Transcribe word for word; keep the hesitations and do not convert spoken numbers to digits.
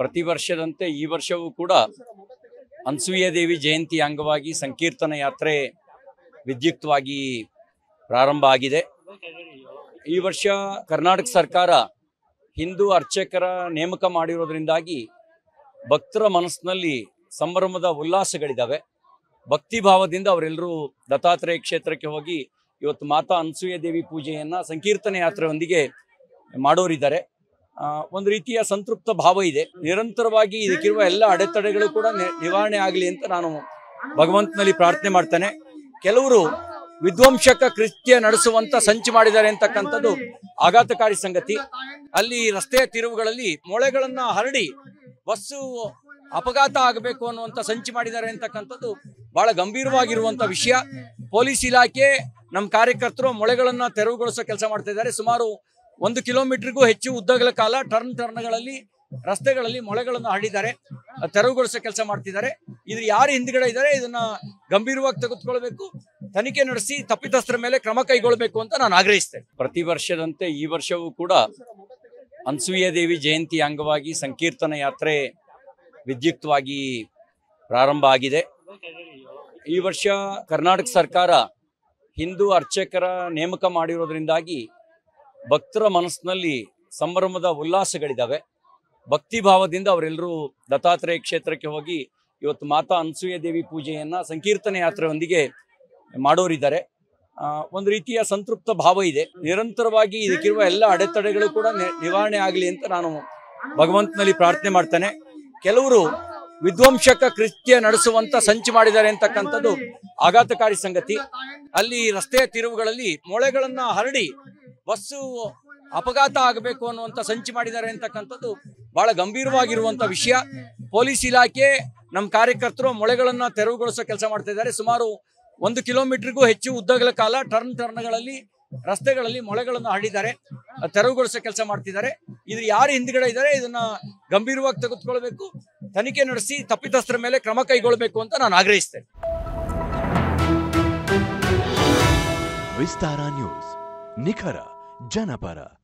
ಪ್ರತಿ ವರ್ಷದಂತೆ ಈ ವರ್ಷವೂ ಕೂಡ ಅನ್ಸೂಯ ದೇವಿ ಜಯಂತಿ ಅಂಗವಾಗಿ ಸಂಕೀರ್ತನ ಯಾತ್ರೆ ವಿದ್ಯುಕ್ತವಾಗಿ ಪ್ರಾರಂಭ ಆಗಿದೆ। ಈ ವರ್ಷ ಕರ್ನಾಟಕ ಸರ್ಕಾರ ಹಿಂದೂ ಅರ್ಚಕರ ನೇಮಕ ಮಾಡಿರೋದರಿಂದಾಗಿ ಭಕ್ತರ ಮನಸ್ಸಿನಲ್ಲಿ ಸಂಭ್ರಮದ ಉಲ್ಲಾಸಗಳಿದಾವೆ। ಭಕ್ತಿ ಭಾವದಿಂದ ಅವರೆಲ್ಲರೂ ದತ್ತಾತ್ರೇಯ ಕ್ಷೇತ್ರಕ್ಕೆ ಹೋಗಿ ಇವತ್ತು ಮಾತಾ ಅನ್ಸೂಯ ದೇವಿ ಪೂಜೆಯನ್ನು ಸಂಕೀರ್ತನೆ ಯಾತ್ರೆಯೊಂದಿಗೆ ಮಾಡೋರಿದ್ದಾರೆ। ಒಂದು ರೀತಿಯ ಸಂತೃಪ್ತ ಭಾವ ಇದೆ। ನಿರಂತರವಾಗಿ ಇದಕ್ಕಿರುವ ಎಲ್ಲ ಅಡೆತಡೆಗಳು ಕೂಡ ನಿವಾರಣೆ ಆಗಲಿ ಅಂತ ನಾನು ಭಗವಂತನಲ್ಲಿ ಪ್ರಾರ್ಥನೆ ಮಾಡ್ತೇನೆ। ಕೆಲವರು ವಿಧ್ವಂಸಕ ಕೃತ್ಯ ನಡೆಸುವಂತ ಸಂಚು ಮಾಡಿದ್ದಾರೆ ಅಂತಕ್ಕಂಥದ್ದು ಆಘಾತಕಾರಿ ಸಂಗತಿ। ಅಲ್ಲಿ ರಸ್ತೆಯ ತಿರುವುಗಳಲ್ಲಿ ಮೊಳೆಗಳನ್ನು ಹರಡಿ ಬಸ್ಸು ಅಪಘಾತ ಆಗಬೇಕು ಅನ್ನುವಂಥ ಸಂಚು ಮಾಡಿದ್ದಾರೆ ಅಂತಕ್ಕಂಥದ್ದು ಬಹಳ ಗಂಭೀರವಾಗಿರುವಂಥ ವಿಷಯ। ಪೊಲೀಸ್ ಇಲಾಖೆ ನಮ್ಮ ಕಾರ್ಯಕರ್ತರು ಮೊಳೆಗಳನ್ನು ತೆರವುಗೊಳಿಸೋ ಕೆಲಸ ಮಾಡ್ತಾ ಇದ್ದಾರೆ। ಸುಮಾರು ಒಂದು ಕಿಲೋಮೀಟರ್ಗೂ ಹೆಚ್ಚು ಉದ್ದಗಳ ಕಾಲ ಟರ್ನ್ ಟರ್ನ್ಗಳಲ್ಲಿ ರಸ್ತೆಗಳಲ್ಲಿ ಮೊಳೆಗಳನ್ನು ಹರಡಿದ್ದಾರೆ, ತೆರವುಗೊಳಿಸೋ ಕೆಲಸ ಮಾಡ್ತಿದ್ದಾರೆ। ಇದು ಯಾರು ಹಿಂದ್ಗಡೆ ಇದ್ದಾರೆ ಇದನ್ನ ಗಂಭೀರವಾಗಿ ತೆಗೆದುಕೊಳ್ಬೇಕು, ತನಿಖೆ ನಡೆಸಿ ತಪ್ಪಿತಸ್ಥರ ಮೇಲೆ ಕ್ರಮ ಕೈಗೊಳ್ಳಬೇಕು ಅಂತ ನಾನು ಆಗ್ರಹಿಸ್ತೇನೆ। ಪ್ರತಿ ವರ್ಷದಂತೆ ಈ ವರ್ಷವೂ ಕೂಡ ಅನ್ಸೂಯ ದೇವಿ ಜಯಂತಿ ಅಂಗವಾಗಿ ಸಂಕೀರ್ತನ ಯಾತ್ರೆ ವಿದ್ಯುಕ್ತವಾಗಿ ಪ್ರಾರಂಭ ಆಗಿದೆ। ಈ ವರ್ಷ ಕರ್ನಾಟಕ ಸರ್ಕಾರ ಹಿಂದೂ ಅರ್ಚಕರ ನೇಮಕ ಮಾಡಿರೋದ್ರಿಂದಾಗಿ ಭಕ್ತರ ಮನಸ್ಸಿನಲ್ಲಿ ಸಂಭ್ರಮದ ಉಲ್ಲಾಸಗಳಿದಾವೆ। ಭಕ್ತಿ ಭಾವದಿಂದ ಅವರೆಲ್ಲರೂ ದತ್ತಾತ್ರೇಯ ಕ್ಷೇತ್ರಕ್ಕೆ ಹೋಗಿ ಇವತ್ತು ಮಾತಾ ಅನ್ಸೂಯ ದೇವಿ ಪೂಜೆಯನ್ನು ಸಂಕೀರ್ತನೆ ಯಾತ್ರೆಯೊಂದಿಗೆ ಮಾಡೋರಿದ್ದಾರೆ। ಒಂದು ರೀತಿಯ ಸಂತೃಪ್ತ ಭಾವ ಇದೆ। ನಿರಂತರವಾಗಿ ಇದಕ್ಕಿರುವ ಎಲ್ಲ ಅಡೆತಡೆಗಳು ಕೂಡ ನಿವಾರಣೆ ಆಗಲಿ ಅಂತ ನಾನು ಭಗವಂತನಲ್ಲಿ ಪ್ರಾರ್ಥನೆ ಮಾಡ್ತೇನೆ। ಕೆಲವರು ವಿಧ್ವಂಸಕ ಕೃತ್ಯ ನಡೆಸುವಂತ ಸಂಚು ಮಾಡಿದ್ದಾರೆ ಅಂತಕ್ಕಂಥದ್ದು ಆಘಾತಕಾರಿ ಸಂಗತಿ। ಅಲ್ಲಿ ರಸ್ತೆಯ ತಿರುವುಗಳಲ್ಲಿ ಮೊಳೆಗಳನ್ನು ಹರಡಿ ಬಸ್ಸು ಅಪಘಾತ ಆಗಬೇಕು ಅನ್ನುವಂಥ ಸಂಚು ಮಾಡಿದ್ದಾರೆ ಅಂತಕ್ಕಂಥದ್ದು ಬಹಳ ಗಂಭೀರವಾಗಿರುವಂಥ ವಿಷಯ। ಪೊಲೀಸ್ ಇಲಾಖೆ ನಮ್ಮ ಕಾರ್ಯಕರ್ತರು ಮೊಳೆಗಳನ್ನು ತೆರವುಗೊಳಿಸೋ ಕೆಲಸ ಮಾಡ್ತಾ ಇದ್ದಾರೆ। ಸುಮಾರು ಒಂದು ಕಿಲೋಮೀಟರ್ಗೂ ಹೆಚ್ಚು ಉದ್ದಗಳ ಕಾಲ ಟರ್ನ್ ಟರ್ನ್ಗಳಲ್ಲಿ ರಸ್ತೆಗಳಲ್ಲಿ ಮೊಳೆಗಳನ್ನು ಹರಡಿದ್ದಾರೆ, ತೆರವುಗೊಳಿಸೋ ಕೆಲಸ ಮಾಡ್ತಿದ್ದಾರೆ। ಇದು ಯಾರು ಹಿಂದ್ಗಡೆ ಇದ್ದಾರೆ ಇದನ್ನ ಗಂಭೀರವಾಗಿ ತೆಗೆದುಕೊಳ್ಬೇಕು, ತನಿಖೆ ನಡೆಸಿ ತಪ್ಪಿತಸ್ಥರ ಮೇಲೆ ಕ್ರಮ ಕೈಗೊಳ್ಳಬೇಕು ಅಂತ ನಾನು ಆಗ್ರಹಿಸ್ತೇನೆ। ವಿಸ್ತಾರ ನ್ಯೂಸ್, ನಿಖರ ಜನಪರ।